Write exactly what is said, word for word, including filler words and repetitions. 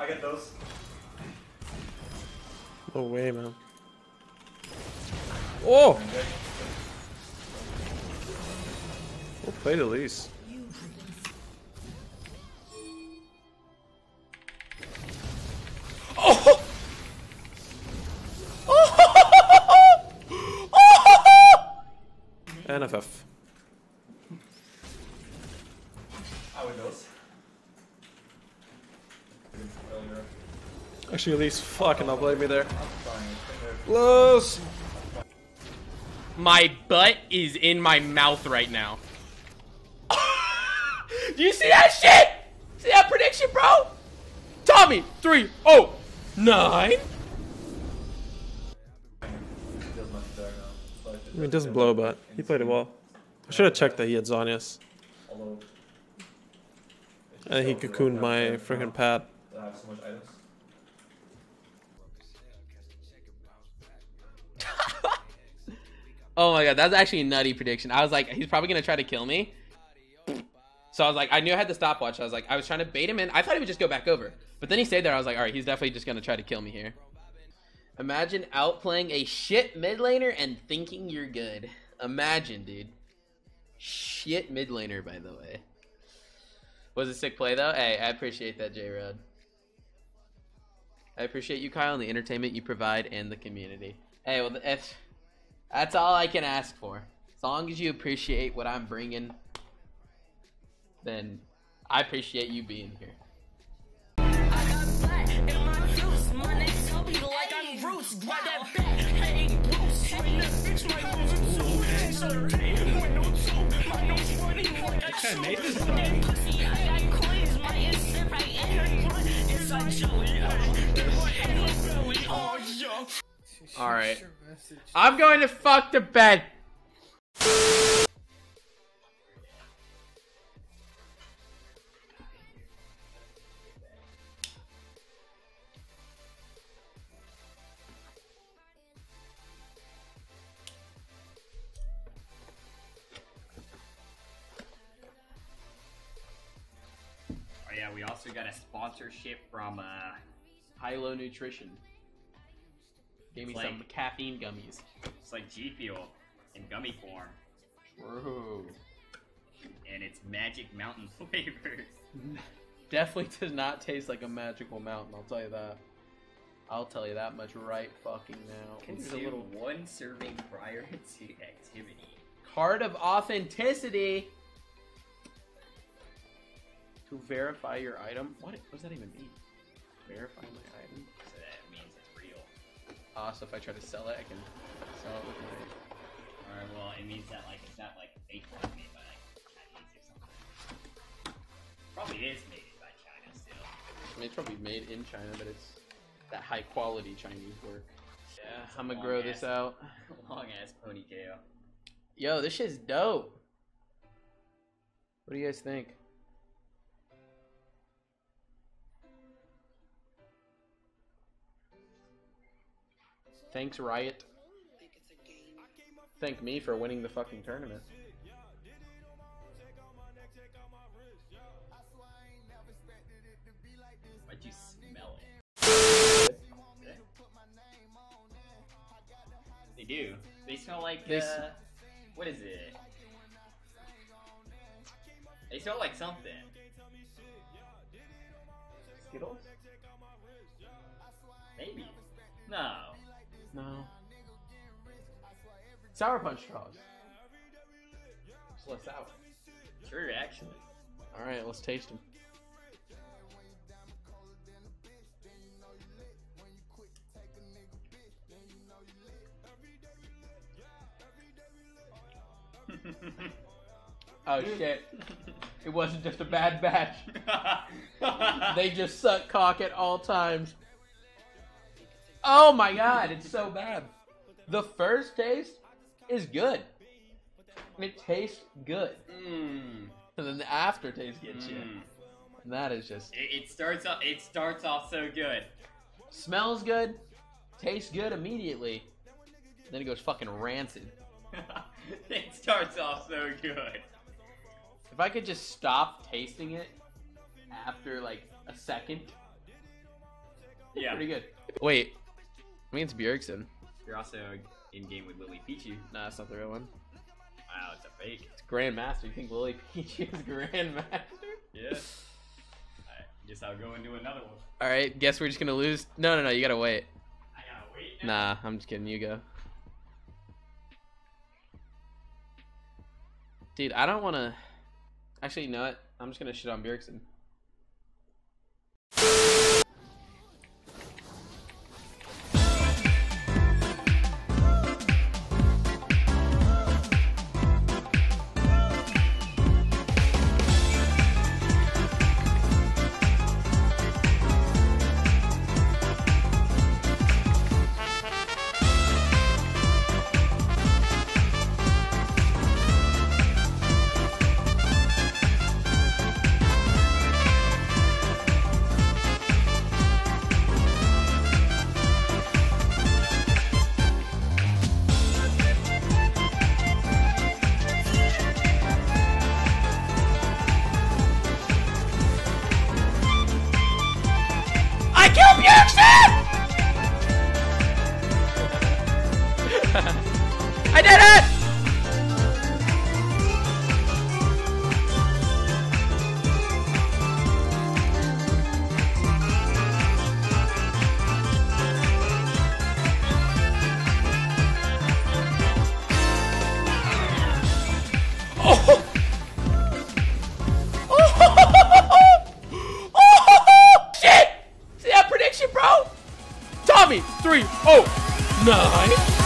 I get those. No way, man. Oh! We'll play the least. Oh! Oh! Oh! N F F. I would those. Actually, at least fucking not blame me there. Close! My butt is in my mouth right now. Do you see that shit? See that prediction, bro? Tommy, three, oh, nine. I mean, it doesn't blow, but he played it well. I should have checked that he had Zhonya's. And he cocooned my freaking pad. Oh my god, that's actually a nutty prediction. I was like, he's probably gonna try to kill me. So I was like, I knew I had the stopwatch. I was like, I was trying to bait him in. I thought he would just go back over. But then he stayed there. I was like, alright, he's definitely just gonna try to kill me here. Imagine outplaying a shit mid laner and thinking you're good. Imagine, dude. Shit mid laner, by the way. Was a sick play though? Hey, I appreciate that, J-Rod. I appreciate you, Kyle, and the entertainment you provide and the community. Hey, well, if... that's all I can ask for. As long as you appreciate what I'm bringing, then I appreciate you being here. I got black in my juice. My name tell people like I'm roots. Grab that back, hey, Bruce. Hey, that bitch might lose it too. It's a damn one, no two. My nose running like I shoot. That pussy, I got coins. My instant right in her blood. It's like Joey, oh. They were in her belly, oh, yo. Alright. I'm going to fuck the bed. Oh yeah, we also got a sponsorship from uh, Hylo Nutrition. Gave me like, some caffeine gummies. It's like G Fuel in gummy form. True. And it's Magic Mountain flavors. Definitely does not taste like a magical mountain, I'll tell you that. I'll tell you that much right fucking now. Consume a little one serving prior to activity. Card of authenticity! To verify your item? What, what does that even mean? Verify my item? Uh, so if I try to sell it, I can sell it with my... Alright, well, it means that, like, it's not, like, fake one made by, like, Chinese or something. Probably is made by China still. I mean, it's probably made in China, but it's that high-quality Chinese work. Yeah, it's I'm gonna grow ass, this out. Long-ass ponytail. Yo, this shit's dope! What do you guys think? Thanks, Riot. Thank me for winning the fucking tournament. Why'd you smell it? They do. They smell like, they uh, what is it? They smell like something. Skittles? Maybe. No. No. Sour punch straws. It's less sour. True, actually. All right, let's taste them. Oh shit! It wasn't just a bad batch. They just suck cock at all times. Oh my god, it's so bad. The first taste is good. It tastes good. Mm. And then the aftertaste gets mm. you. And that is just... It, it starts off, it starts off so good. Smells good. Tastes good immediately. Then it goes fucking rancid. It starts off so good. If I could just stop tasting it after like a second, Yeah. Pretty good. Wait. I mean, it's Bjergsen. You're also in game with Lily Peachy. Nah, that's not the real one. Wow, it's a fake. It's Grandmaster. You think Lily Peachy is Grandmaster? Yeah. I guess I'll go and do another one. Alright, guess we're just gonna lose. No, no, no, you gotta wait. I gotta wait now? Nah, I'm just kidding. You go. Dude, I don't wanna. Actually, you know what? I'm just gonna shit on Bjergsen. I did it! Oh! Oh! Oh! Shit! See that prediction, bro? Tommy, three, oh, nine.